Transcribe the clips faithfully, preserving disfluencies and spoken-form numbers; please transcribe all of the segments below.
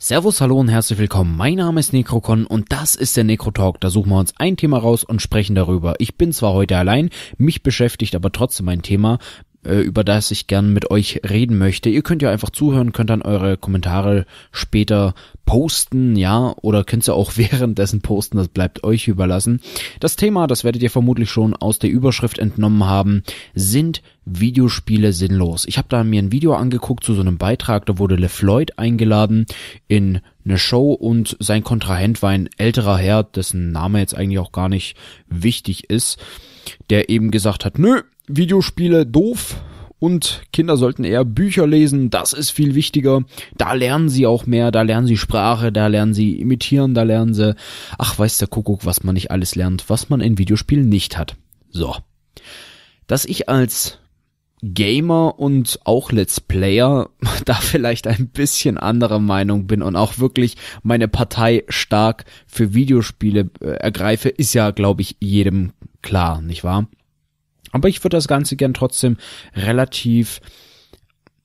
Servus, hallo und herzlich willkommen. Mein Name ist Nekrokon und das ist der Nekro-Talk. Da suchen wir uns ein Thema raus und sprechen darüber. Ich bin zwar heute allein, mich beschäftigt aber trotzdem ein Thema, über das ich gern mit euch reden möchte. Ihr könnt ja einfach zuhören, könnt dann eure Kommentare später posten, ja, oder könnt ihr auch währenddessen posten, das bleibt euch überlassen. Das Thema, das werdet ihr vermutlich schon aus der Überschrift entnommen haben, sind Videospiele sinnlos. Ich habe da mir ein Video angeguckt zu so einem Beitrag, da wurde LeFloid eingeladen in eine Show und sein Kontrahent war ein älterer Herr, dessen Name jetzt eigentlich auch gar nicht wichtig ist, der eben gesagt hat, nö, Videospiele doof und Kinder sollten eher Bücher lesen, das ist viel wichtiger, da lernen sie auch mehr, da lernen sie Sprache, da lernen sie imitieren, da lernen sie, ach weiß der Kuckuck, was man nicht alles lernt, was man in Videospielen nicht hat. So, dass ich als Gamer und auch Let's Player da vielleicht ein bisschen anderer Meinung bin und auch wirklich meine Partei stark für Videospiele äh, ergreife, ist ja, glaube ich, jedem klar, nicht wahr? Aber ich würde das Ganze gern trotzdem relativ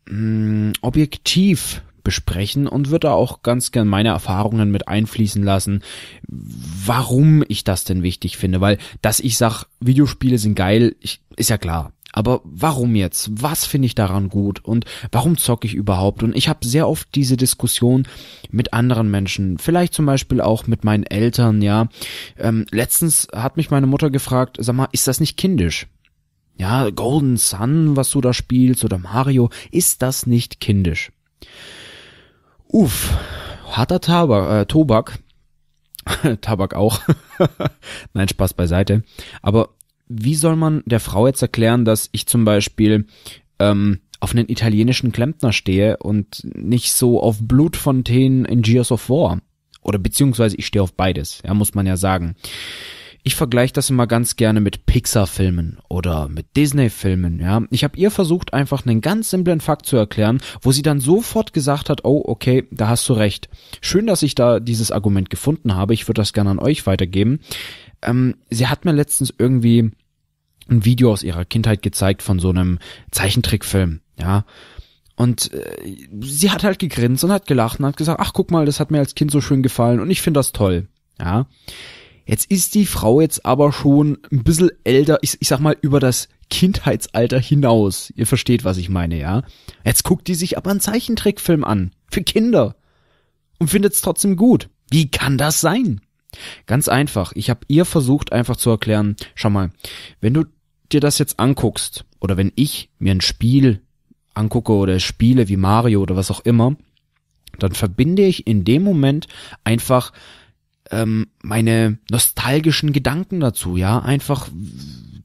mh, objektiv besprechen und würde auch ganz gern meine Erfahrungen mit einfließen lassen, warum ich das denn wichtig finde. Weil, dass ich sage, Videospiele sind geil, ich, ist ja klar. Aber warum jetzt? Was finde ich daran gut? Und warum zocke ich überhaupt? Und ich habe sehr oft diese Diskussion mit anderen Menschen. Vielleicht zum Beispiel auch mit meinen Eltern, ja. Ähm, letztens hat mich meine Mutter gefragt, sag mal, ist das nicht kindisch? Ja, Golden Sun, was du da spielst, oder Mario, ist das nicht kindisch? Uff, harter Tabak, äh, Tobak. Tabak auch. Nein, Spaß beiseite. Aber wie soll man der Frau jetzt erklären, dass ich zum Beispiel ähm, auf einen italienischen Klempner stehe und nicht so auf Blutfontänen in Gears of War? Oder beziehungsweise ich stehe auf beides, ja, muss man ja sagen. Ich vergleiche das immer ganz gerne mit Pixar-Filmen oder mit Disney-Filmen, ja. Ich habe ihr versucht, einfach einen ganz simplen Fakt zu erklären, wo sie dann sofort gesagt hat, oh, okay, da hast du recht. Schön, dass ich da dieses Argument gefunden habe. Ich würde das gerne an euch weitergeben. Ähm, sie hat mir letztens irgendwie ein Video aus ihrer Kindheit gezeigt von so einem Zeichentrickfilm, ja. Und äh, sie hat halt gegrinst und hat gelacht und hat gesagt, ach, guck mal, das hat mir als Kind so schön gefallen und ich finde das toll, ja. Jetzt ist die Frau jetzt aber schon ein bisschen älter, ich, ich sag mal, über das Kindheitsalter hinaus. Ihr versteht, was ich meine, ja? Jetzt guckt die sich aber einen Zeichentrickfilm an, für Kinder, und findet's trotzdem gut. Wie kann das sein? Ganz einfach, ich habe ihr versucht einfach zu erklären, schau mal, wenn du dir das jetzt anguckst, oder wenn ich mir ein Spiel angucke oder spiele wie Mario oder was auch immer, dann verbinde ich in dem Moment einfach meine nostalgischen Gedanken dazu, ja, einfach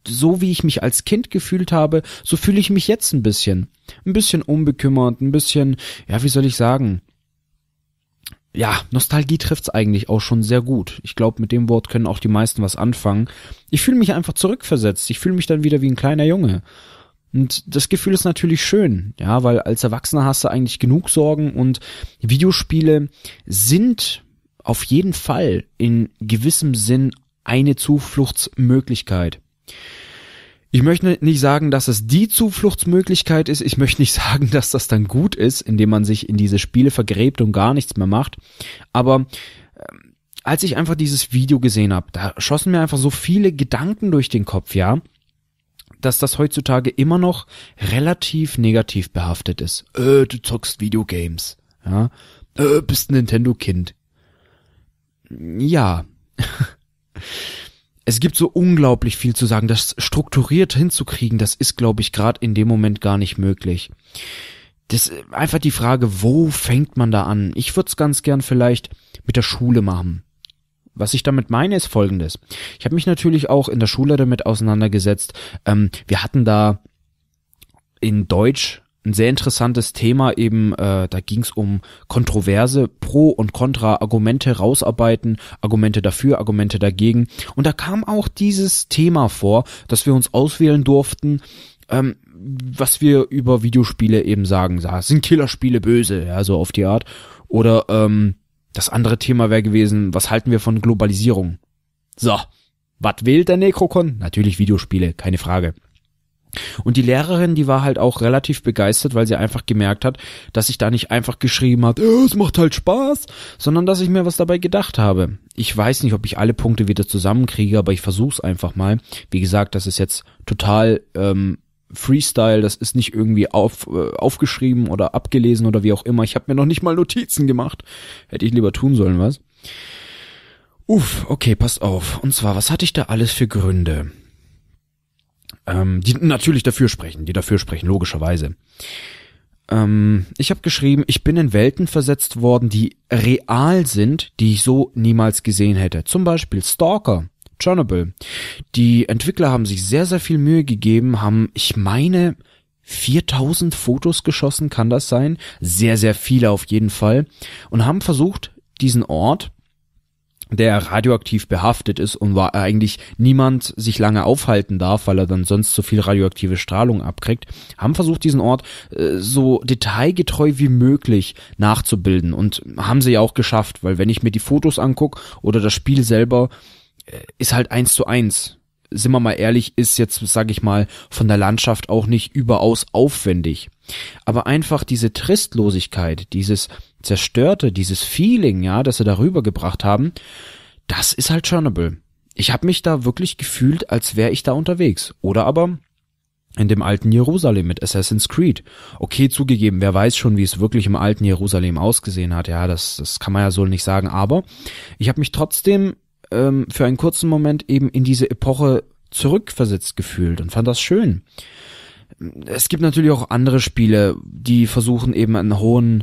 so, wie ich mich als Kind gefühlt habe, so fühle ich mich jetzt ein bisschen, ein bisschen unbekümmert, ein bisschen, ja, wie soll ich sagen, ja, Nostalgie trifft's eigentlich auch schon sehr gut. Ich glaube, mit dem Wort können auch die meisten was anfangen. Ich fühle mich einfach zurückversetzt, ich fühle mich dann wieder wie ein kleiner Junge. Und das Gefühl ist natürlich schön, ja, weil als Erwachsener hast du eigentlich genug Sorgen und Videospiele sind auf jeden Fall in gewissem Sinn eine Zufluchtsmöglichkeit. Ich möchte nicht sagen, dass es die Zufluchtsmöglichkeit ist. Ich möchte nicht sagen, dass das dann gut ist, indem man sich in diese Spiele vergräbt und gar nichts mehr macht. Aber äh, als ich einfach dieses Video gesehen habe, da schossen mir einfach so viele Gedanken durch den Kopf, ja, dass das heutzutage immer noch relativ negativ behaftet ist. Äh, du zockst Videogames, ja, äh, bist ein Nintendo-Kind. Ja, es gibt so unglaublich viel zu sagen. Das strukturiert hinzukriegen, das ist, glaube ich, gerade in dem Moment gar nicht möglich. Das ist einfach die Frage, wo fängt man da an? Ich würde es ganz gern vielleicht mit der Schule machen. Was ich damit meine, ist Folgendes. Ich habe mich natürlich auch in der Schule damit auseinandergesetzt. Ähm, wir hatten da in Deutsch ein sehr interessantes Thema eben, äh, da ging es um Kontroverse, Pro- und Kontra-Argumente rausarbeiten, Argumente dafür, Argumente dagegen. Und da kam auch dieses Thema vor, dass wir uns auswählen durften, ähm, was wir über Videospiele eben sagen. Ja, sind Killerspiele böse, ja, so auf die Art. Oder ähm, das andere Thema wäre gewesen, was halten wir von Globalisierung? So, was wählt der Nekrokon? Natürlich Videospiele, keine Frage. Und die Lehrerin, die war halt auch relativ begeistert, weil sie einfach gemerkt hat, dass ich da nicht einfach geschrieben habe, äh, es macht halt Spaß, sondern dass ich mir was dabei gedacht habe. Ich weiß nicht, ob ich alle Punkte wieder zusammenkriege, aber ich versuch's einfach mal. Wie gesagt, das ist jetzt total ähm, Freestyle, das ist nicht irgendwie auf, äh, aufgeschrieben oder abgelesen oder wie auch immer. Ich habe mir noch nicht mal Notizen gemacht. Hätte ich lieber tun sollen, was? Uff, okay, passt auf. Und zwar, was hatte ich da alles für Gründe? Ähm, die natürlich dafür sprechen, die dafür sprechen, logischerweise. Ähm, ich habe geschrieben, ich bin in Welten versetzt worden, die real sind, die ich so niemals gesehen hätte. Zum Beispiel Stalker, Chernobyl. Die Entwickler haben sich sehr, sehr viel Mühe gegeben, haben, ich meine, viertausend Fotos geschossen, kann das sein? Sehr, sehr viele auf jeden Fall. Und haben versucht, diesen Ort, der radioaktiv behaftet ist und war eigentlich niemand sich lange aufhalten darf, weil er dann sonst so viel radioaktive Strahlung abkriegt, haben versucht, diesen Ort äh, so detailgetreu wie möglich nachzubilden. Und haben sie ja auch geschafft, weil wenn ich mir die Fotos angucke oder das Spiel selber, äh, ist halt eins zu eins. Sind wir mal ehrlich, ist jetzt, sag ich mal, von der Landschaft auch nicht überaus aufwendig. Aber einfach diese Tristlosigkeit, dieses Zerstörte, dieses Feeling, ja, das sie darüber gebracht haben, das ist halt Chernobyl. Ich habe mich da wirklich gefühlt, als wäre ich da unterwegs. Oder aber in dem alten Jerusalem mit Assassin's Creed. Okay, zugegeben, wer weiß schon, wie es wirklich im alten Jerusalem ausgesehen hat. Ja, das, das kann man ja so nicht sagen. Aber ich habe mich trotzdem ähm, für einen kurzen Moment eben in diese Epoche zurückversetzt gefühlt und fand das schön. Es gibt natürlich auch andere Spiele, die versuchen eben einen hohen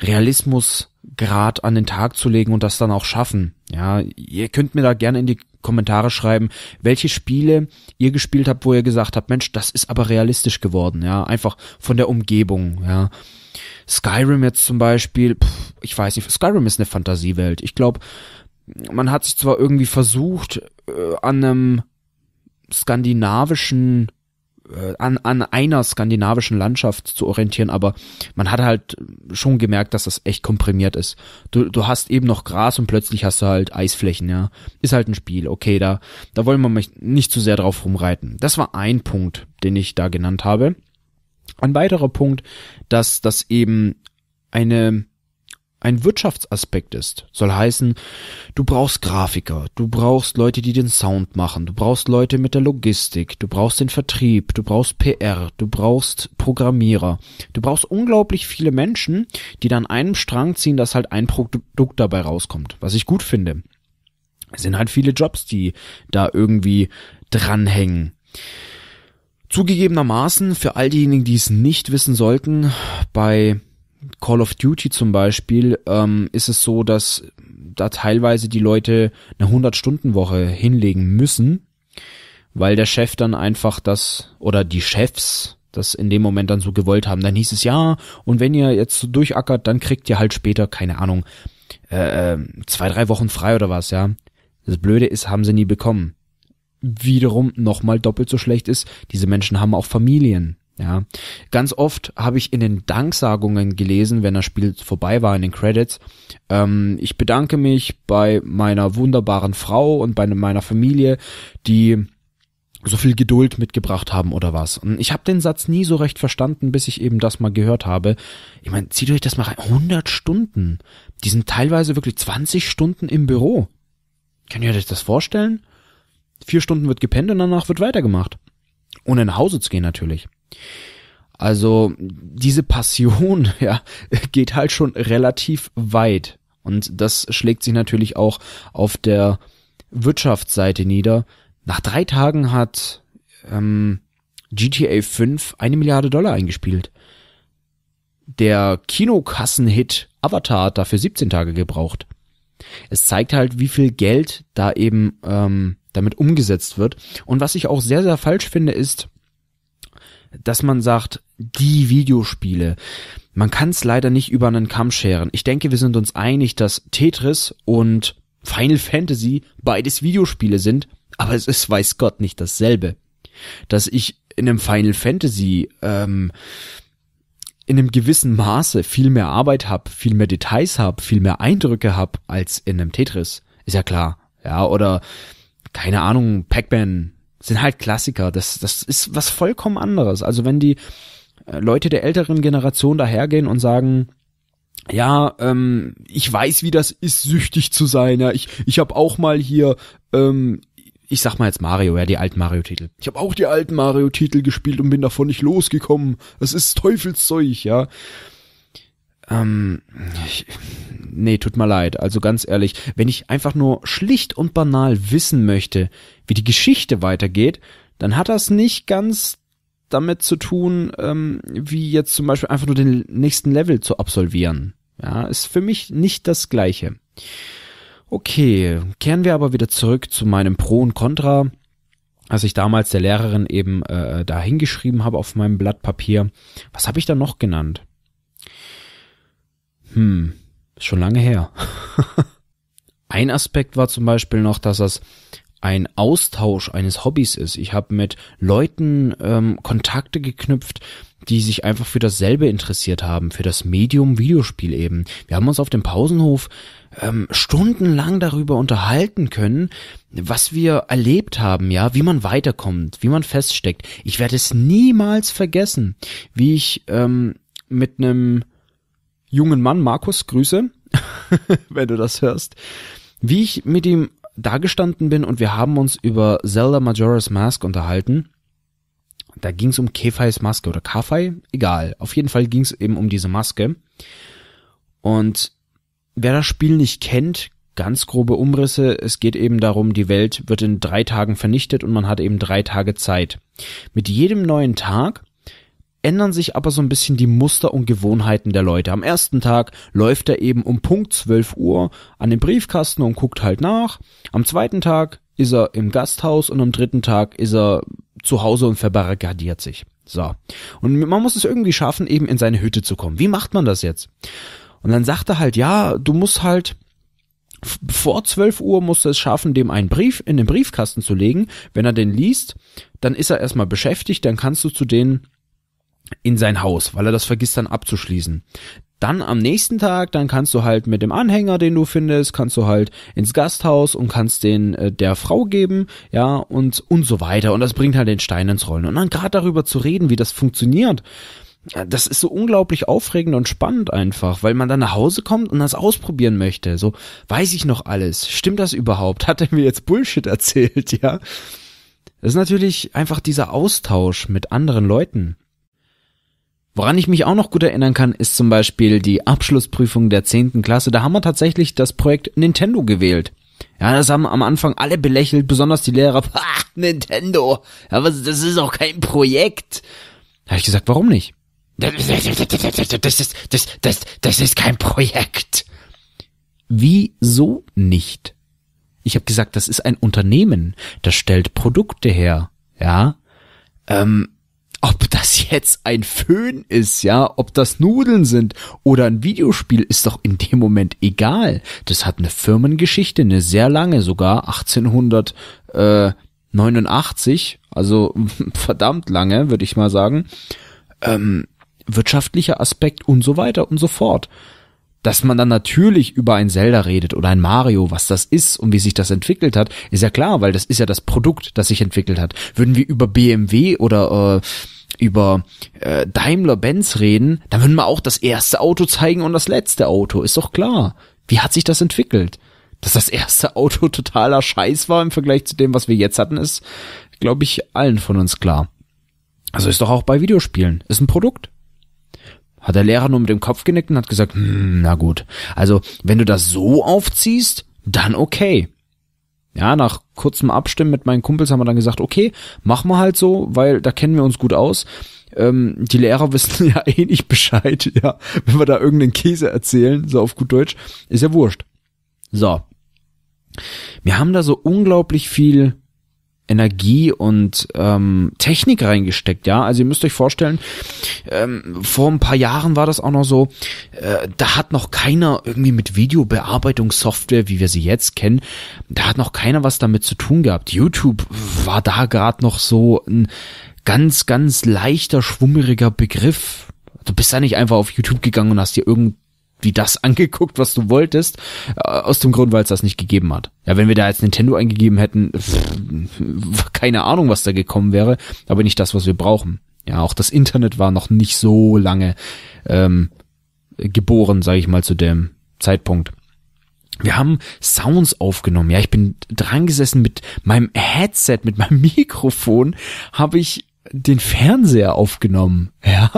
Realismusgrad an den Tag zu legen und das dann auch schaffen. Ja, ihr könnt mir da gerne in die Kommentare schreiben, welche Spiele ihr gespielt habt, wo ihr gesagt habt, Mensch, das ist aber realistisch geworden, ja, einfach von der Umgebung, ja. Skyrim jetzt zum Beispiel, pff, ich weiß nicht, Skyrim ist eine Fantasiewelt. Ich glaube, man hat sich zwar irgendwie versucht, äh, an einem skandinavischen An, an einer skandinavischen Landschaft zu orientieren, aber man hat halt schon gemerkt, dass das echt komprimiert ist. Du, du hast eben noch Gras und plötzlich hast du halt Eisflächen, ja. Ist halt ein Spiel, okay, da, da wollen wir nicht zu sehr drauf rumreiten. Das war ein Punkt, den ich da genannt habe. Ein weiterer Punkt, dass das eben eine ein Wirtschaftsaspekt ist. Soll heißen, du brauchst Grafiker, du brauchst Leute, die den Sound machen, du brauchst Leute mit der Logistik, du brauchst den Vertrieb, du brauchst P R, du brauchst Programmierer. Du brauchst unglaublich viele Menschen, die dann einem Strang ziehen, dass halt ein Produkt dabei rauskommt, was ich gut finde. Es sind halt viele Jobs, die da irgendwie dranhängen. Zugegebenermaßen, für all diejenigen, die es nicht wissen sollten, bei Call of Duty zum Beispiel, ähm, ist es so, dass da teilweise die Leute eine hundert-Stunden-Woche hinlegen müssen, weil der Chef dann einfach das, oder die Chefs das in dem Moment dann so gewollt haben. Dann hieß es, ja, und wenn ihr jetzt so durchackert, dann kriegt ihr halt später, keine Ahnung, äh, zwei, drei Wochen frei oder was, ja. Das Blöde ist, haben sie nie bekommen. Wiederum nochmal doppelt so schlecht ist, diese Menschen haben auch Familien. Ja, ganz oft habe ich in den Danksagungen gelesen, wenn das Spiel vorbei war in den Credits, ähm, ich bedanke mich bei meiner wunderbaren Frau und bei meiner Familie, die so viel Geduld mitgebracht haben oder was. Und ich habe den Satz nie so recht verstanden, bis ich eben das mal gehört habe. Ich meine, zieht euch das mal rein, hundert Stunden, die sind teilweise wirklich zwanzig Stunden im Büro. Könnt ihr euch das vorstellen? Vier Stunden wird gepennt und danach wird weitergemacht. Ohne nach Hause zu gehen natürlich. Also diese Passion, ja, geht halt schon relativ weit und das schlägt sich natürlich auch auf der Wirtschaftsseite nieder. Nach drei Tagen hat ähm, G T A fünf eine Milliarde Dollar eingespielt. Der Kinokassenhit Avatar hat dafür siebzehn Tage gebraucht. Es zeigt halt, wie viel Geld da eben ähm, damit umgesetzt wird. Und was ich auch sehr, sehr falsch finde, ist, dass man sagt, die Videospiele, man kann es leider nicht über einen Kamm scheren. Ich denke, wir sind uns einig, dass Tetris und Final Fantasy beides Videospiele sind, aber es ist, weiß Gott, nicht dasselbe. Dass ich in einem Final Fantasy ähm, in einem gewissen Maße viel mehr Arbeit habe, viel mehr Details habe, viel mehr Eindrücke habe als in einem Tetris, ist ja klar. Ja, oder, keine Ahnung, Pac-Man. sind halt Klassiker. Das, das ist was vollkommen anderes. Also wenn die Leute der älteren Generation dahergehen und sagen, ja, ähm, ich weiß, wie das ist, süchtig zu sein. Ja, ich ich habe auch mal hier, ähm, ich sag mal jetzt Mario, ja, die alten Mario-Titel. Ich habe auch die alten Mario-Titel gespielt und bin davon nicht losgekommen. Das ist Teufelszeug, ja. Ähm, ich, nee, tut mir leid. Also ganz ehrlich, wenn ich einfach nur schlicht und banal wissen möchte, wie die Geschichte weitergeht, dann hat das nicht ganz damit zu tun, ähm, wie jetzt zum Beispiel einfach nur den nächsten Level zu absolvieren. Ja, ist für mich nicht das Gleiche. Okay, kehren wir aber wieder zurück zu meinem Pro und Contra, als ich damals der Lehrerin eben äh, da hingeschrieben habe auf meinem Blatt Papier. Was habe ich da noch genannt? Hm, ist schon lange her. Ein Aspekt war zum Beispiel noch, dass das ein Austausch eines Hobbys ist. Ich habe mit Leuten ähm, Kontakte geknüpft, die sich einfach für dasselbe interessiert haben, für das Medium Videospiel eben. Wir haben uns auf dem Pausenhof ähm, stundenlang darüber unterhalten können, was wir erlebt haben, ja, wie man weiterkommt, wie man feststeckt. Ich werde es niemals vergessen, wie ich ähm, mit einem jungen Mann, Markus, Grüße, wenn du das hörst, wie ich mit ihm dagestanden bin und wir haben uns über Zelda Majora's Mask unterhalten. Da ging es um Kefais Maske oder Kafei, egal. Auf jeden Fall ging es eben um diese Maske. Und wer das Spiel nicht kennt, ganz grobe Umrisse, es geht eben darum, die Welt wird in drei Tagen vernichtet und man hat eben drei Tage Zeit. Mit jedem neuen Tag ändern sich aber so ein bisschen die Muster und Gewohnheiten der Leute. Am ersten Tag läuft er eben um Punkt zwölf Uhr an den Briefkasten und guckt halt nach. Am zweiten Tag ist er im Gasthaus und am dritten Tag ist er zu Hause und verbarrikadiert sich. So. Und man muss es irgendwie schaffen, eben in seine Hütte zu kommen. Wie macht man das jetzt? Und dann sagt er halt, ja, du musst halt vor zwölf Uhr musst du es schaffen, dem einen Brief in den Briefkasten zu legen. Wenn er den liest, dann ist er erstmal beschäftigt, dann kannst du zu denen in sein Haus, weil er das vergisst dann abzuschließen. Dann am nächsten Tag, dann kannst du halt mit dem Anhänger, den du findest, kannst du halt ins Gasthaus und kannst den äh, der Frau geben, ja, und und so weiter. Und das bringt halt den Stein ins Rollen. Und dann gerade darüber zu reden, wie das funktioniert, ja, das ist so unglaublich aufregend und spannend einfach, weil man dann nach Hause kommt und das ausprobieren möchte. So, weiß ich noch alles? Stimmt das überhaupt? Hat er mir jetzt Bullshit erzählt, ja? Das ist natürlich einfach dieser Austausch mit anderen Leuten. Woran ich mich auch noch gut erinnern kann, ist zum Beispiel die Abschlussprüfung der zehnten Klasse. Da haben wir tatsächlich das Projekt Nintendo gewählt. Ja, das haben am Anfang alle belächelt, besonders die Lehrer. Ha, Nintendo, ja, was, das ist auch kein Projekt. Da habe ich gesagt, warum nicht? Das ist, das, das, das ist kein Projekt. Wieso nicht? Ich habe gesagt, das ist ein Unternehmen, das stellt Produkte her. Ja, ähm. Ob das jetzt ein Föhn ist, ja, ob das Nudeln sind oder ein Videospiel, ist doch in dem Moment egal. Das hat eine Firmengeschichte, eine sehr lange sogar, achtzehnhundertneunundachtzig, also verdammt lange, würde ich mal sagen. Ähm, wirtschaftlicher Aspekt und so weiter und so fort. Dass man dann natürlich über ein Zelda redet oder ein Mario, was das ist und wie sich das entwickelt hat, ist ja klar, weil das ist ja das Produkt, das sich entwickelt hat. Würden wir über B M W oder äh, über äh, Daimler-Benz reden, dann würden wir auch das erste Auto zeigen und das letzte Auto, ist doch klar. Wie hat sich das entwickelt? Dass das erste Auto totaler Scheiß war im Vergleich zu dem, was wir jetzt hatten, ist, glaube ich, allen von uns klar. Also ist doch auch bei Videospielen, ist ein Produkt. Hat der Lehrer nur mit dem Kopf genickt und hat gesagt, hm, na gut, also wenn du das so aufziehst, dann okay. Ja, nach kurzem Abstimmen mit meinen Kumpels haben wir dann gesagt, okay, machen wir halt so, weil da kennen wir uns gut aus. Ähm, die Lehrer wissen ja eh nicht Bescheid, ja, wenn wir da irgendeinen Käse erzählen, so auf gut Deutsch, ist ja wurscht. So, wir haben da so unglaublich viel Energie und ähm, Technik reingesteckt, ja, also ihr müsst euch vorstellen, ähm, vor ein paar Jahren war das auch noch so, äh, da hat noch keiner irgendwie mit Videobearbeitungssoftware, wie wir sie jetzt kennen, da hat noch keiner was damit zu tun gehabt. YouTube war da gerade noch so ein ganz, ganz leichter, schwummeriger Begriff. Du bist da nicht einfach auf YouTube gegangen und hast dir irgendein wie das angeguckt, was du wolltest, aus dem Grund, weil es das nicht gegeben hat. Ja, wenn wir da jetzt Nintendo eingegeben hätten, pff, keine Ahnung, was da gekommen wäre, aber nicht das, was wir brauchen. Ja, auch das Internet war noch nicht so lange ähm, geboren, sage ich mal, zu dem Zeitpunkt. Wir haben Sounds aufgenommen. Ja, ich bin dran gesessen mit meinem Headset, mit meinem Mikrofon, habe ich den Fernseher aufgenommen. Ja,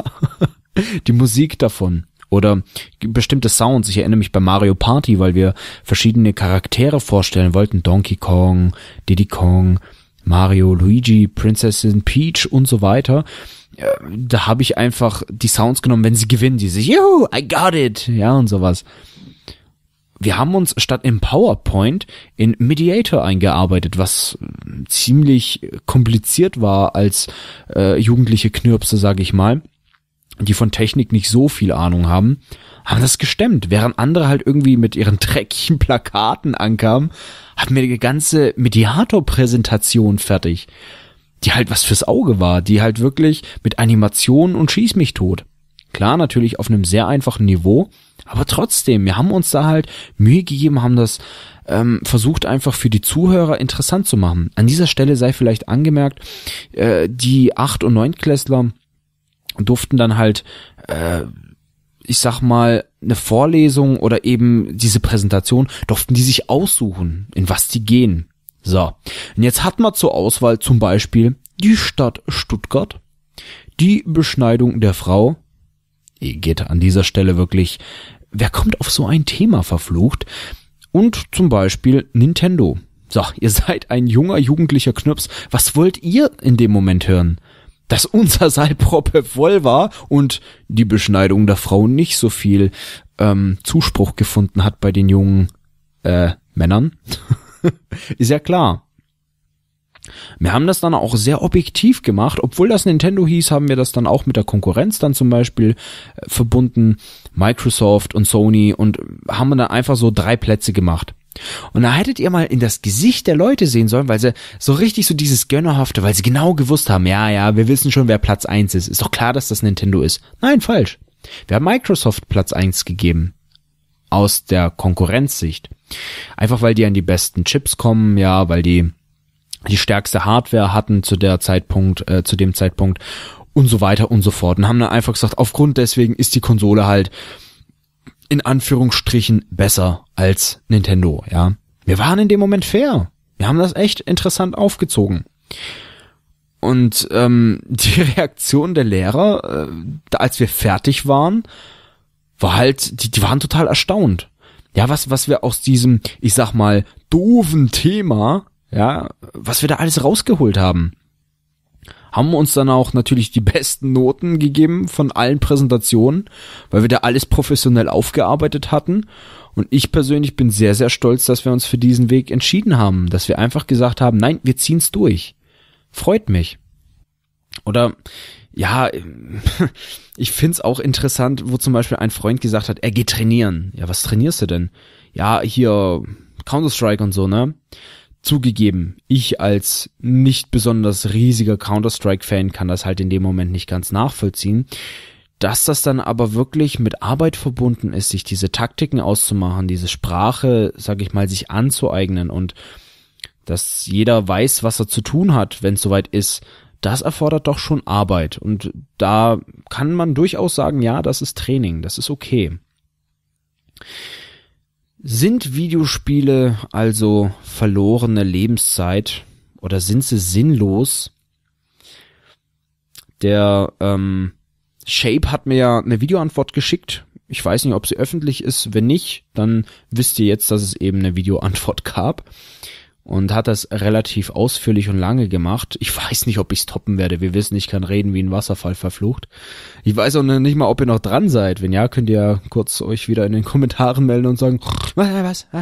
die Musik davon. Oder bestimmte Sounds. Ich erinnere mich bei Mario Party, weil wir verschiedene Charaktere vorstellen wollten. Donkey Kong, Diddy Kong, Mario, Luigi, Prinzessin Peach und so weiter. Da habe ich einfach die Sounds genommen, wenn sie gewinnen. Die sich, juhu, I got it. Ja, und sowas. Wir haben uns statt im PowerPoint in Mediator eingearbeitet, was ziemlich kompliziert war als äh, jugendliche Knirpse, sage ich mal, die von Technik nicht so viel Ahnung haben, haben das gestemmt. Während andere halt irgendwie mit ihren dreckigen Plakaten ankamen, hatten wir die ganze Mediator-Präsentation fertig, die halt was fürs Auge war, die halt wirklich mit Animationen und Schieß mich tot. Klar, natürlich auf einem sehr einfachen Niveau, aber trotzdem, wir haben uns da halt Mühe gegeben, haben das ähm, versucht, einfach für die Zuhörer interessant zu machen. An dieser Stelle sei vielleicht angemerkt, äh, die acht- und neuntklässler durften dann halt, äh, ich sag mal, eine Vorlesung oder eben diese Präsentation, durften die sich aussuchen, in was die gehen. So, und jetzt hat man zur Auswahl zum Beispiel die Stadt Stuttgart, die Beschneidung der Frau. Geht an dieser Stelle wirklich, wer kommt auf so ein Thema verflucht? Und zum Beispiel Nintendo. So, ihr seid ein junger, jugendlicher Knirps. Was wollt ihr in dem Moment hören? Dass unser Saal proppevoll war und die Beschneidung der Frau nicht so viel ähm, Zuspruch gefunden hat bei den jungen äh, Männern. Ist ja klar. Wir haben das dann auch sehr objektiv gemacht. Obwohl das Nintendo hieß, haben wir das dann auch mit der Konkurrenz dann zum Beispiel äh, verbunden, Microsoft und Sony, und haben dann einfach so drei Plätze gemacht. Und da hättet ihr mal in das Gesicht der Leute sehen sollen, weil sie so richtig so dieses Gönnerhafte, weil sie genau gewusst haben, ja, ja, wir wissen schon, wer Platz eins ist. Ist doch klar, dass das Nintendo ist. Nein, falsch. Wir haben Microsoft Platz eins gegeben. Aus der Konkurrenzsicht. Einfach, weil die an die besten Chips kommen, ja, weil die die stärkste Hardware hatten zu der Zeitpunkt, äh, zu dem Zeitpunkt und so weiter und so fort. Und haben dann einfach gesagt, aufgrund deswegen ist die Konsole halt in Anführungsstrichen besser als Nintendo, ja. Wir waren in dem Moment fair. Wir haben das echt interessant aufgezogen. Und ähm, die Reaktion der Lehrer, äh, als wir fertig waren, war halt, die, die waren total erstaunt. Ja, was, was wir aus diesem, ich sag mal, doofen Thema, ja, was wir da alles rausgeholt haben. Haben uns dann auch natürlich die besten Noten gegeben von allen Präsentationen, weil wir da alles professionell aufgearbeitet hatten. Und ich persönlich bin sehr, sehr stolz, dass wir uns für diesen Weg entschieden haben. Dass wir einfach gesagt haben, nein, wir ziehen's durch. Freut mich. Oder, ja, ich find's auch interessant, wo zum Beispiel ein Freund gesagt hat, er geht trainieren. Ja, was trainierst du denn? Ja, hier Counter-Strike und so, ne? Zugegeben, ich als nicht besonders riesiger Counter-Strike-Fan kann das halt in dem Moment nicht ganz nachvollziehen. Dass das dann aber wirklich mit Arbeit verbunden ist, sich diese Taktiken auszumachen, diese Sprache, sag ich mal, sich anzueignen und dass jeder weiß, was er zu tun hat, wenn es soweit ist, das erfordert doch schon Arbeit. Und da kann man durchaus sagen, ja, das ist Training, das ist okay. Sind Videospiele also verlorene Lebenszeit oder sind sie sinnlos? Der ähm, Shape hat mir ja eine Videoantwort geschickt. Ich weiß nicht, ob sie öffentlich ist. Wenn nicht, dann wisst ihr jetzt, dass es eben eine Videoantwort gab. Und hat das relativ ausführlich und lange gemacht. Ich weiß nicht, ob ich es toppen werde. Wir wissen, ich kann reden wie ein Wasserfall verflucht. Ich weiß auch nicht mal, ob ihr noch dran seid. Wenn ja, könnt ihr kurz euch wieder in den Kommentaren melden und sagen, was, was,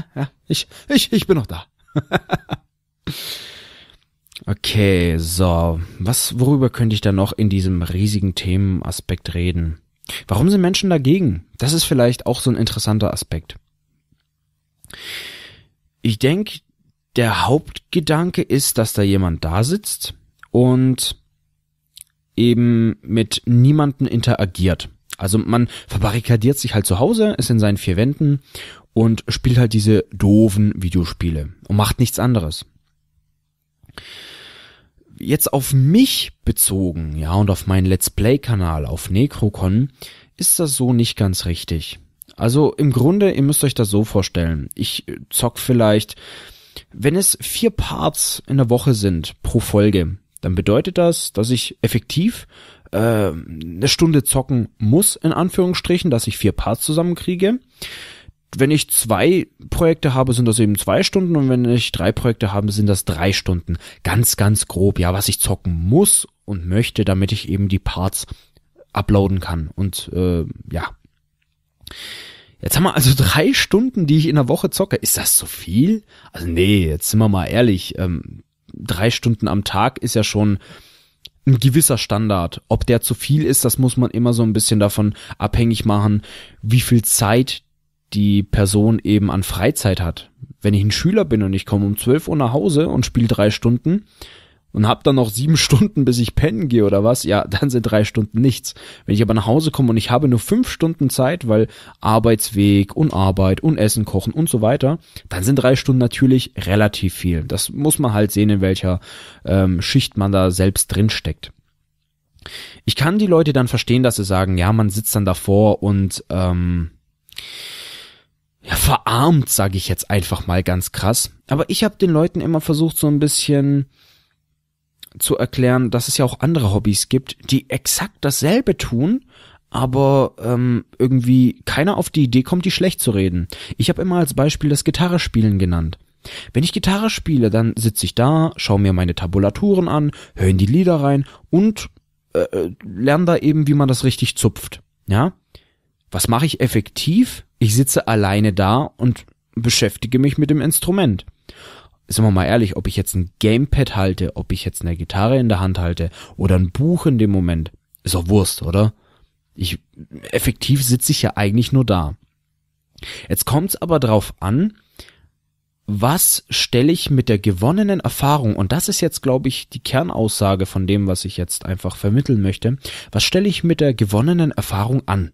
ich, ich, ich bin noch da. Okay, so. Was, worüber könnte ich da noch in diesem riesigen Themenaspekt reden? Warum sind Menschen dagegen? Das ist vielleicht auch so ein interessanter Aspekt. Ich denke, der Hauptgedanke ist, dass da jemand da sitzt und eben mit niemanden interagiert. Also man verbarrikadiert sich halt zu Hause, ist in seinen vier Wänden und spielt halt diese doofen Videospiele und macht nichts anderes. Jetzt auf mich bezogen, ja, und auf meinen Let's Play-Kanal, auf Nekrokon, ist das so nicht ganz richtig. Also im Grunde, ihr müsst euch das so vorstellen. Ich zock vielleicht, wenn es vier Parts in der Woche sind pro Folge, dann bedeutet das, dass ich effektiv äh, eine Stunde zocken muss, in Anführungsstrichen, dass ich vier Parts zusammenkriege. Wenn ich zwei Projekte habe, sind das eben zwei Stunden und wenn ich drei Projekte habe, sind das drei Stunden. Ganz, ganz grob, ja, was ich zocken muss und möchte, damit ich eben die Parts uploaden kann. Und äh, ja, jetzt haben wir also drei Stunden, die ich in der Woche zocke. Ist das so viel? Also nee, jetzt sind wir mal ehrlich, ähm, drei Stunden am Tag ist ja schon ein gewisser Standard. Ob der zu viel ist, das muss man immer so ein bisschen davon abhängig machen, wie viel Zeit die Person eben an Freizeit hat. Wenn ich ein Schüler bin und ich komme um zwölf Uhr nach Hause und spiele drei Stunden und habe dann noch sieben Stunden, bis ich pennen gehe oder was, ja, dann sind drei Stunden nichts. Wenn ich aber nach Hause komme und ich habe nur fünf Stunden Zeit, weil Arbeitsweg und Arbeit und Essen kochen und so weiter, dann sind drei Stunden natürlich relativ viel. Das muss man halt sehen, in welcher ähm, Schicht man da selbst drin steckt. Ich kann die Leute dann verstehen, dass sie sagen, ja, man sitzt dann davor und ähm, ja, verarmt, sage ich jetzt einfach mal ganz krass. Aber ich habe den Leuten immer versucht, so ein bisschen zu erklären, dass es ja auch andere Hobbys gibt, die exakt dasselbe tun, aber ähm, irgendwie keiner auf die Idee kommt, die schlecht zu reden. Ich habe immer als Beispiel das Gitarrespielen genannt. Wenn ich Gitarre spiele, dann sitze ich da, schaue mir meine Tabulaturen an, höre in die Lieder rein und äh, lerne da eben, wie man das richtig zupft. Ja? Was mache ich effektiv? Ich sitze alleine da und beschäftige mich mit dem Instrument. Sind wir mal ehrlich, ob ich jetzt ein Gamepad halte, ob ich jetzt eine Gitarre in der Hand halte oder ein Buch in dem Moment, ist doch Wurst, oder? Ich, effektiv sitze ich ja eigentlich nur da. Jetzt kommt's aber drauf an, was stelle ich mit der gewonnenen Erfahrung, und das ist jetzt, glaube ich, die Kernaussage von dem, was ich jetzt einfach vermitteln möchte, was stelle ich mit der gewonnenen Erfahrung an?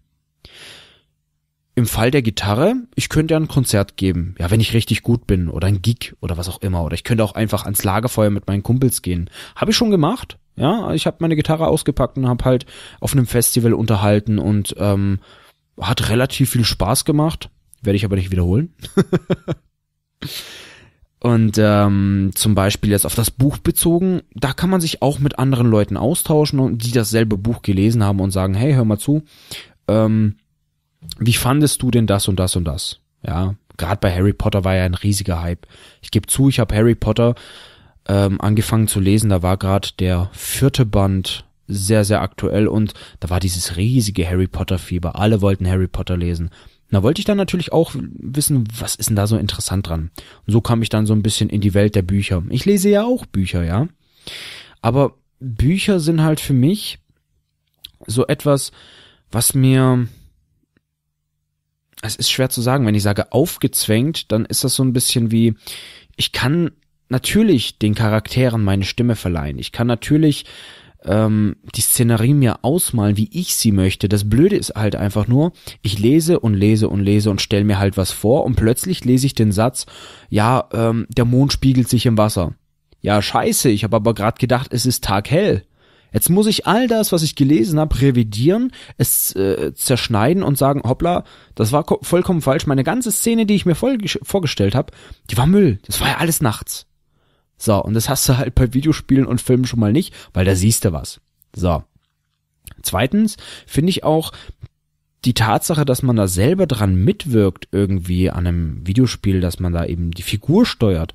Im Fall der Gitarre, ich könnte ja ein Konzert geben, ja, wenn ich richtig gut bin, oder ein Gig oder was auch immer, oder ich könnte auch einfach ans Lagerfeuer mit meinen Kumpels gehen. Habe ich schon gemacht, ja, ich habe meine Gitarre ausgepackt und habe halt auf einem Festival unterhalten und ähm, hat relativ viel Spaß gemacht, werde ich aber nicht wiederholen. Und ähm, zum Beispiel jetzt auf das Buch bezogen, da kann man sich auch mit anderen Leuten austauschen, und die dasselbe Buch gelesen haben und sagen, hey, hör mal zu, ähm, wie fandest du denn das und das und das? Ja, gerade bei Harry Potter war ja ein riesiger Hype. Ich gebe zu, ich habe Harry Potter ähm, angefangen zu lesen, da war gerade der vierte Band sehr, sehr aktuell und da war dieses riesige Harry Potter Fieber. Alle wollten Harry Potter lesen. Da wollte ich dann natürlich auch wissen, was ist denn da so interessant dran? Und so kam ich dann so ein bisschen in die Welt der Bücher. Ich lese ja auch Bücher, ja. Aber Bücher sind halt für mich so etwas, was mir... Es ist schwer zu sagen, wenn ich sage aufgezwängt, dann ist das so ein bisschen wie, ich kann natürlich den Charakteren meine Stimme verleihen, ich kann natürlich ähm, die Szenerie mir ausmalen, wie ich sie möchte. Das Blöde ist halt einfach nur, ich lese und lese und lese und stelle mir halt was vor und plötzlich lese ich den Satz, ja, ähm, der Mond spiegelt sich im Wasser. Ja, scheiße, ich habe aber gerade gedacht, es ist taghell. Jetzt muss ich all das, was ich gelesen habe, revidieren, es äh, zerschneiden und sagen, hoppla, das war vollkommen falsch. Meine ganze Szene, die ich mir voll vorgestellt habe, die war Müll. Das war ja alles nachts. So, und das hast du halt bei Videospielen und Filmen schon mal nicht, weil da siehst du was. So. Zweitens finde ich auch die Tatsache, dass man da selber dran mitwirkt irgendwie an einem Videospiel, dass man da eben die Figur steuert.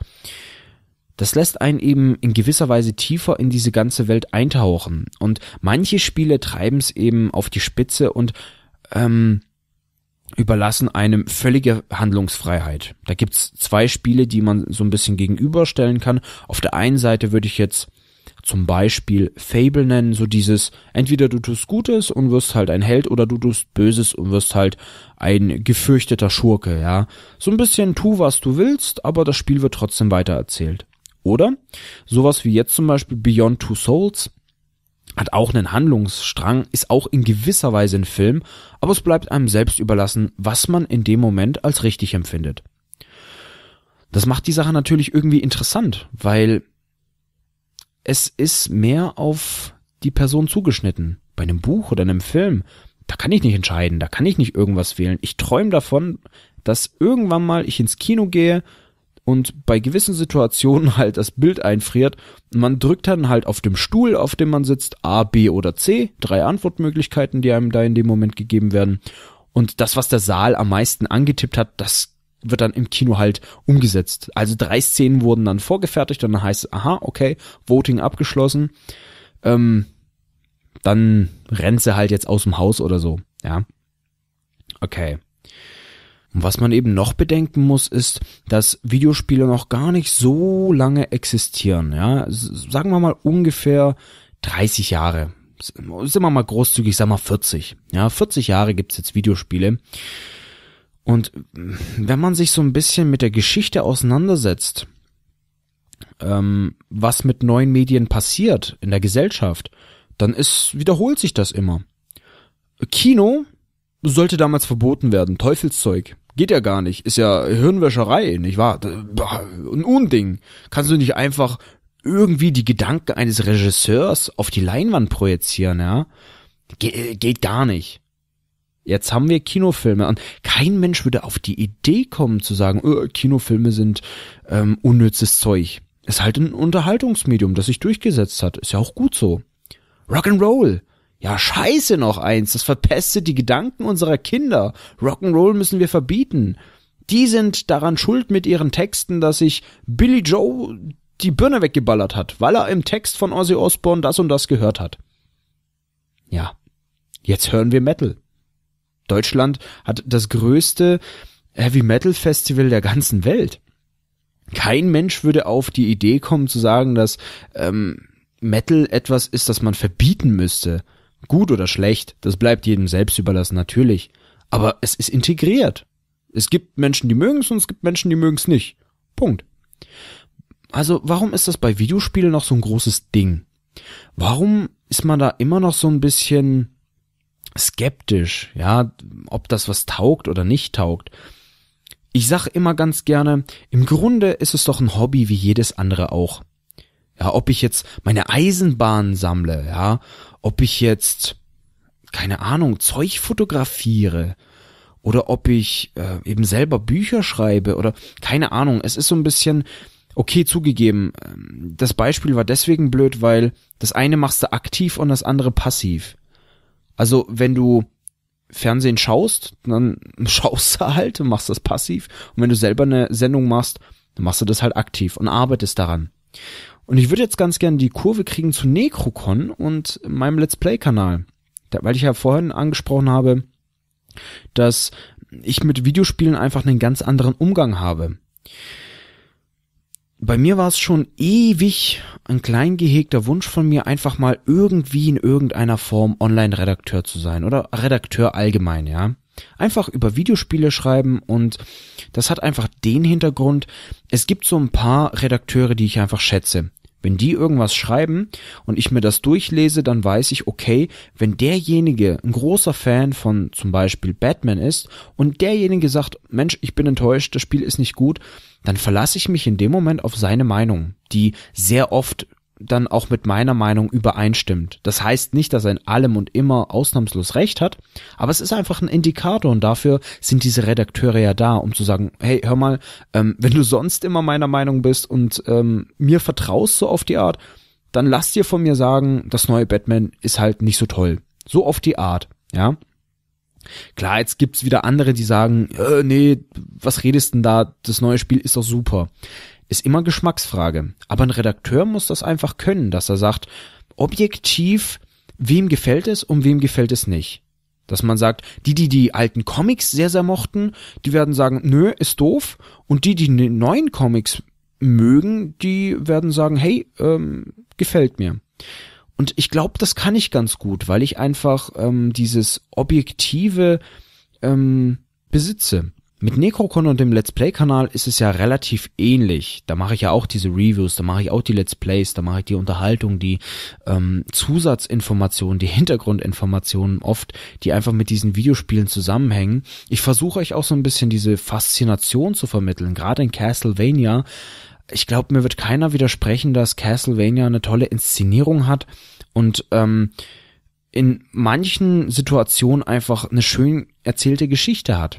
Das lässt einen eben in gewisser Weise tiefer in diese ganze Welt eintauchen. Und manche Spiele treiben es eben auf die Spitze und ähm, überlassen einem völlige Handlungsfreiheit. Da gibt's zwei Spiele, die man so ein bisschen gegenüberstellen kann. Auf der einen Seite würde ich jetzt zum Beispiel Fable nennen, so dieses, entweder du tust Gutes und wirst halt ein Held oder du tust Böses und wirst halt ein gefürchteter Schurke, ja. So ein bisschen tu, was du willst, aber das Spiel wird trotzdem weitererzählt. Oder sowas wie jetzt zum Beispiel Beyond Two Souls, hat auch einen Handlungsstrang, ist auch in gewisser Weise ein Film, aber es bleibt einem selbst überlassen, was man in dem Moment als richtig empfindet. Das macht die Sache natürlich irgendwie interessant, weil es ist mehr auf die Person zugeschnitten. Bei einem Buch oder einem Film, da kann ich nicht entscheiden, da kann ich nicht irgendwas wählen. Ich träume davon, dass irgendwann mal ich ins Kino gehe und bei gewissen Situationen halt das Bild einfriert. Man drückt dann halt auf dem Stuhl, auf dem man sitzt, A, B oder C. Drei Antwortmöglichkeiten, die einem da in dem Moment gegeben werden. Und das, was der Saal am meisten angetippt hat, das wird dann im Kino halt umgesetzt. Also drei Szenen wurden dann vorgefertigt und dann heißt es, aha, okay, Voting abgeschlossen. Ähm, dann rennt sie halt jetzt aus dem Haus oder so. Ja, okay. Und was man eben noch bedenken muss, ist, dass Videospiele noch gar nicht so lange existieren. Ja, sagen wir mal ungefähr dreißig Jahre. Sind wir mal großzügig, sagen wir vierzig. Ja, vierzig Jahre gibt's jetzt Videospiele. Und wenn man sich so ein bisschen mit der Geschichte auseinandersetzt, ähm, was mit neuen Medien passiert in der Gesellschaft, dann ist, wiederholt sich das immer. Kino sollte damals verboten werden, Teufelszeug. Geht ja gar nicht, ist ja Hirnwäscherei, nicht wahr? Ein Unding. Kannst du nicht einfach irgendwie die Gedanken eines Regisseurs auf die Leinwand projizieren, ja? Ge- geht gar nicht. Jetzt haben wir Kinofilme und kein Mensch würde auf die Idee kommen zu sagen, oh, Kinofilme sind ähm, unnützes Zeug. Ist halt ein Unterhaltungsmedium, das sich durchgesetzt hat. Ist ja auch gut so. Rock'n'Roll. Ja, scheiße noch eins. Das verpestet die Gedanken unserer Kinder. Rock'n'Roll müssen wir verbieten. Die sind daran schuld mit ihren Texten, dass sich Billy Joe die Birne weggeballert hat, weil er im Text von Ozzy Osbourne das und das gehört hat. Ja, jetzt hören wir Metal. Deutschland hat das größte Heavy-Metal-Festival der ganzen Welt. Kein Mensch würde auf die Idee kommen zu sagen, dass ähm, Metal etwas ist, das man verbieten müsste. Gut oder schlecht, das bleibt jedem selbst überlassen, natürlich. Aber es ist integriert. Es gibt Menschen, die mögen es und es gibt Menschen, die mögen es nicht. Punkt. Also warum ist das bei Videospielen noch so ein großes Ding? Warum ist man da immer noch so ein bisschen skeptisch, ja, ob das was taugt oder nicht taugt? Ich sag immer ganz gerne, im Grunde ist es doch ein Hobby wie jedes andere auch. Ja, ob ich jetzt meine Eisenbahn sammle, ja, ob ich jetzt, keine Ahnung, Zeug fotografiere oder ob ich äh, eben selber Bücher schreibe oder keine Ahnung, es ist so ein bisschen, okay, zugegeben, das Beispiel war deswegen blöd, weil das eine machst du aktiv und das andere passiv. Also wenn du Fernsehen schaust, dann schaust du halt und machst das passiv. Und wenn du selber eine Sendung machst, dann machst du das halt aktiv und arbeitest daran. Und ich würde jetzt ganz gerne die Kurve kriegen zu Nekrokon und meinem Let's Play-Kanal. Weil ich ja vorhin angesprochen habe, dass ich mit Videospielen einfach einen ganz anderen Umgang habe. Bei mir war es schon ewig ein klein gehegter Wunsch von mir, einfach mal irgendwie in irgendeiner Form Online-Redakteur zu sein oder Redakteur allgemein, ja. Einfach über Videospiele schreiben und das hat einfach den Hintergrund, es gibt so ein paar Redakteure, die ich einfach schätze. Wenn die irgendwas schreiben und ich mir das durchlese, dann weiß ich, okay, wenn derjenige ein großer Fan von zum Beispiel Batman ist und derjenige sagt, Mensch, ich bin enttäuscht, das Spiel ist nicht gut, dann verlasse ich mich in dem Moment auf seine Meinung, die sehr oft dann auch mit meiner Meinung übereinstimmt. Das heißt nicht, dass er in allem und immer ausnahmslos recht hat, aber es ist einfach ein Indikator und dafür sind diese Redakteure ja da, um zu sagen, hey, hör mal, ähm, wenn du sonst immer meiner Meinung bist und ähm, mir vertraust so auf die Art, dann lass dir von mir sagen, das neue Batman ist halt nicht so toll. So auf die Art, ja. Klar, jetzt gibt's wieder andere, die sagen, äh, nee, was redest denn da, das neue Spiel ist doch super. Ist immer Geschmacksfrage. Aber ein Redakteur muss das einfach können, dass er sagt, objektiv, wem gefällt es und wem gefällt es nicht. Dass man sagt, die, die die alten Comics sehr, sehr mochten, die werden sagen, nö, ist doof. Und die, die neuen Comics mögen, die werden sagen, hey, ähm, gefällt mir. Und ich glaube, das kann ich ganz gut, weil ich einfach ähm, dieses Objektive ähm, besitze. Mit Nekrokon und dem Let's Play-Kanal ist es ja relativ ähnlich. Da mache ich ja auch diese Reviews, da mache ich auch die Let's Plays, da mache ich die Unterhaltung, die ähm, Zusatzinformationen, die Hintergrundinformationen oft, die einfach mit diesen Videospielen zusammenhängen. Ich versuche euch auch so ein bisschen diese Faszination zu vermitteln, gerade in Castlevania. Ich glaube, mir wird keiner widersprechen, dass Castlevania eine tolle Inszenierung hat und ähm, in manchen Situationen einfach eine schön erzählte Geschichte hat.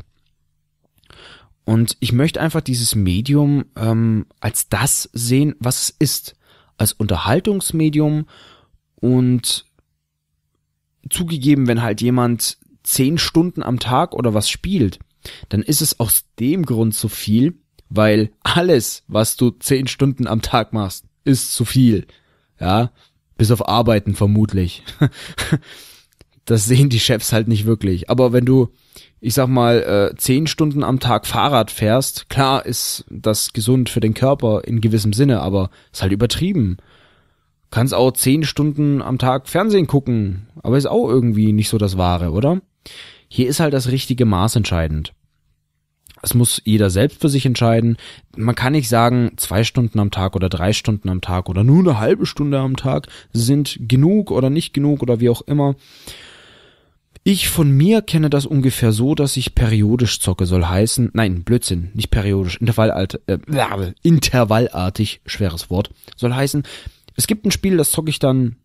Und ich möchte einfach dieses Medium ähm, als das sehen, was es ist. Als Unterhaltungsmedium. Und zugegeben, wenn halt jemand zehn Stunden am Tag oder was spielt, dann ist es aus dem Grund zu viel, weil alles, was du zehn Stunden am Tag machst, ist zu viel. Ja, bis auf Arbeiten vermutlich. Das sehen die Chefs halt nicht wirklich. Aber wenn du, ich sag mal, äh, zehn Stunden am Tag Fahrrad fährst, klar ist das gesund für den Körper in gewissem Sinne, aber ist halt übertrieben. Kannst auch zehn Stunden am Tag Fernsehen gucken, aber ist auch irgendwie nicht so das Wahre, oder? Hier ist halt das richtige Maß entscheidend. Es muss jeder selbst für sich entscheiden. Man kann nicht sagen, zwei Stunden am Tag oder drei Stunden am Tag oder nur eine halbe Stunde am Tag sind genug oder nicht genug oder wie auch immer. Ich von mir kenne das ungefähr so, dass ich periodisch zocke, soll heißen, nein, Blödsinn, nicht periodisch, Intervallalt, äh, intervallartig, schweres Wort, soll heißen, es gibt ein Spiel, das zocke ich dann,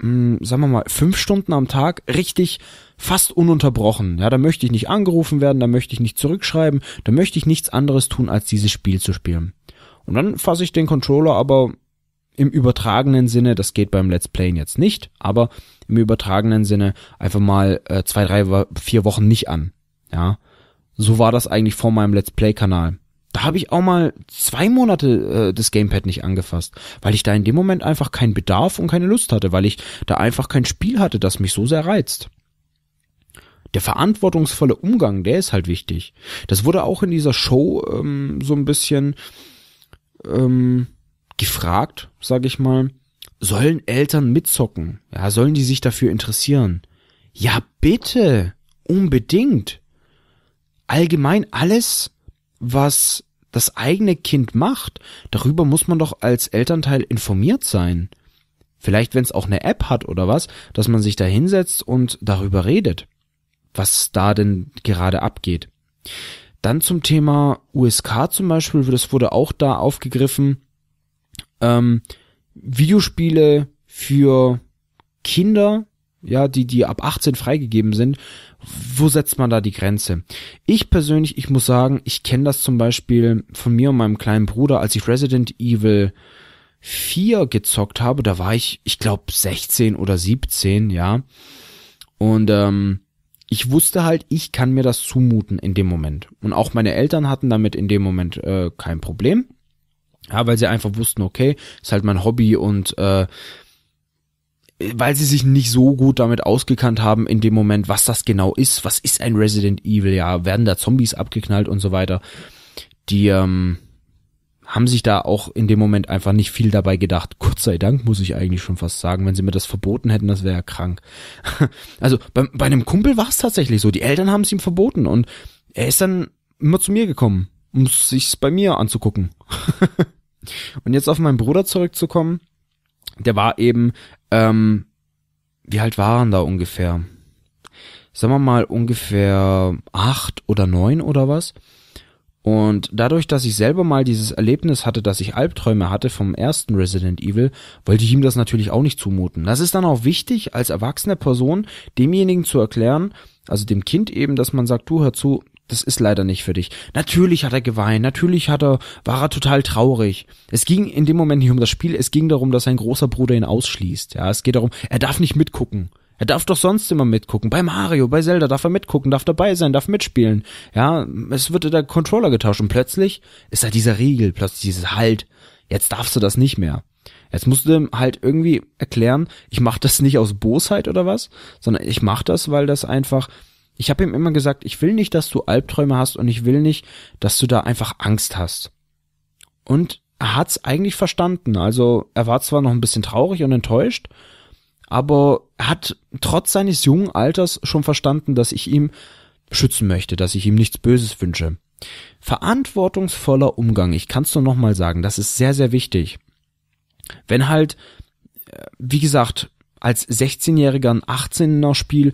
mh, sagen wir mal, fünf Stunden am Tag, richtig fast ununterbrochen. Ja, da möchte ich nicht angerufen werden, da möchte ich nicht zurückschreiben, da möchte ich nichts anderes tun, als dieses Spiel zu spielen. Und dann fasse ich den Controller aber im übertragenen Sinne, das geht beim Let's Playen jetzt nicht, aber im übertragenen Sinne einfach mal äh, zwei, drei, vier Wochen nicht an. Ja, so war das eigentlich vor meinem Let's Play-Kanal. Da habe ich auch mal zwei Monate äh, das Gamepad nicht angefasst, weil ich da in dem Moment einfach keinen Bedarf und keine Lust hatte, weil ich da einfach kein Spiel hatte, das mich so sehr reizt. Der verantwortungsvolle Umgang, der ist halt wichtig. Das wurde auch in dieser Show ähm, so ein bisschen ähm, gefragt, sage ich mal. Sollen Eltern mitzocken? Ja, sollen die sich dafür interessieren? Ja, bitte! Unbedingt! Allgemein alles, was das eigene Kind macht, darüber muss man doch als Elternteil informiert sein. Vielleicht, wenn es auch eine App hat oder was, dass man sich da hinsetzt und darüber redet, was da denn gerade abgeht. Dann zum Thema U S K zum Beispiel, das wurde auch da aufgegriffen. Ähm... Videospiele für Kinder, ja, die die ab achtzehn freigegeben sind, wo setzt man da die Grenze? Ich persönlich, ich muss sagen, ich kenne das zum Beispiel von mir und meinem kleinen Bruder, als ich Resident Evil vier gezockt habe, da war ich, ich glaube, sechzehn oder siebzehn, ja, und ähm, ich wusste halt, ich kann mir das zumuten in dem Moment. Und auch meine Eltern hatten damit in dem Moment äh, kein Problem. Ja, weil sie einfach wussten, okay, ist halt mein Hobby und äh, weil sie sich nicht so gut damit ausgekannt haben in dem Moment, was das genau ist, was ist ein Resident Evil, ja, werden da Zombies abgeknallt und so weiter, die ähm, haben sich da auch in dem Moment einfach nicht viel dabei gedacht. Gott sei Dank, muss ich eigentlich schon fast sagen, wenn sie mir das verboten hätten, das wäre ja krank. Also bei, bei einem Kumpel war es tatsächlich so, die Eltern haben es ihm verboten und er ist dann immer zu mir gekommen, um sich's bei mir anzugucken. Und jetzt auf meinen Bruder zurückzukommen, der war eben, ähm, wie alt waren da ungefähr? Sagen wir mal ungefähr acht oder neun oder was. Und dadurch, dass ich selber mal dieses Erlebnis hatte, dass ich Albträume hatte vom ersten Resident Evil, wollte ich ihm das natürlich auch nicht zumuten. Das ist dann auch wichtig, als erwachsene Person demjenigen zu erklären, also dem Kind eben, dass man sagt, du, hör zu, das ist leider nicht für dich. Natürlich hat er geweint, natürlich hat er, war er total traurig. Es ging in dem Moment nicht um das Spiel, es ging darum, dass sein großer Bruder ihn ausschließt. Ja, es geht darum, er darf nicht mitgucken. Er darf doch sonst immer mitgucken. Bei Mario, bei Zelda darf er mitgucken, darf dabei sein, darf mitspielen. Ja, es wird der Controller getauscht und plötzlich ist da dieser Riegel, plötzlich dieses Halt. Jetzt darfst du das nicht mehr. Jetzt musst du ihm halt irgendwie erklären, ich mach das nicht aus Bosheit oder was, sondern ich mach das, weil das einfach... Ich habe ihm immer gesagt, ich will nicht, dass du Albträume hast und ich will nicht, dass du da einfach Angst hast. Und er hat's eigentlich verstanden. Also er war zwar noch ein bisschen traurig und enttäuscht, aber er hat trotz seines jungen Alters schon verstanden, dass ich ihn schützen möchte, dass ich ihm nichts Böses wünsche. Verantwortungsvoller Umgang, ich kann es nur nochmal sagen, das ist sehr, sehr wichtig. Wenn halt, wie gesagt, als sechzehnjähriger ein achtzehner Spiel,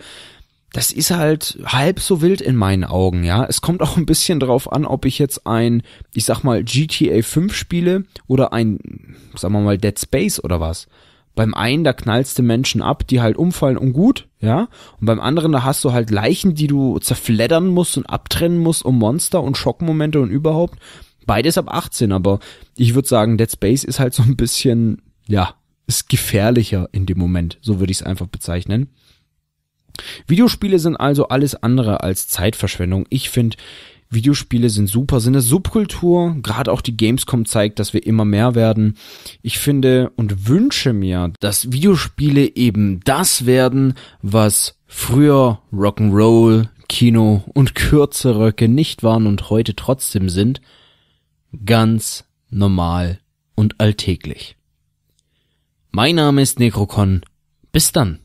das ist halt halb so wild in meinen Augen, ja. Es kommt auch ein bisschen drauf an, ob ich jetzt ein, ich sag mal, G T A fünf spiele oder ein, sagen wir mal, Dead Space oder was. Beim einen, da knallst du Menschen ab, die halt umfallen und gut, ja. Und beim anderen, da hast du halt Leichen, die du zerfleddern musst und abtrennen musst um Monster und Schockmomente und überhaupt. Beides ab achtzehn, aber ich würde sagen, Dead Space ist halt so ein bisschen, ja, ist gefährlicher in dem Moment. So würde ich es einfach bezeichnen. Videospiele sind also alles andere als Zeitverschwendung. Ich finde, Videospiele sind super, sind eine Subkultur. Gerade auch die Gamescom zeigt, dass wir immer mehr werden. Ich finde und wünsche mir, dass Videospiele eben das werden, was früher Rock'n'Roll, Kino und kurze Röcke nicht waren und heute trotzdem sind. Ganz normal und alltäglich. Mein Name ist Nekrokon. Bis dann.